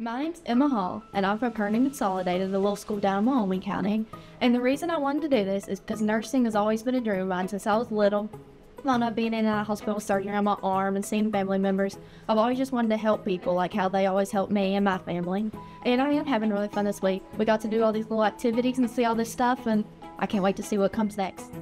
My name's Emma Hall, and I'm from Kearney Consolidated, the little school down in Wyoming County. And the reason I wanted to do this is because nursing has always been a dream of mine since I was little. While not being in a hospital surgery on my arm and seeing family members, I've always just wanted to help people, like how they always help me and my family. And I am having really fun this week. We got to do all these little activities and see all this stuff, and I can't wait to see what comes next.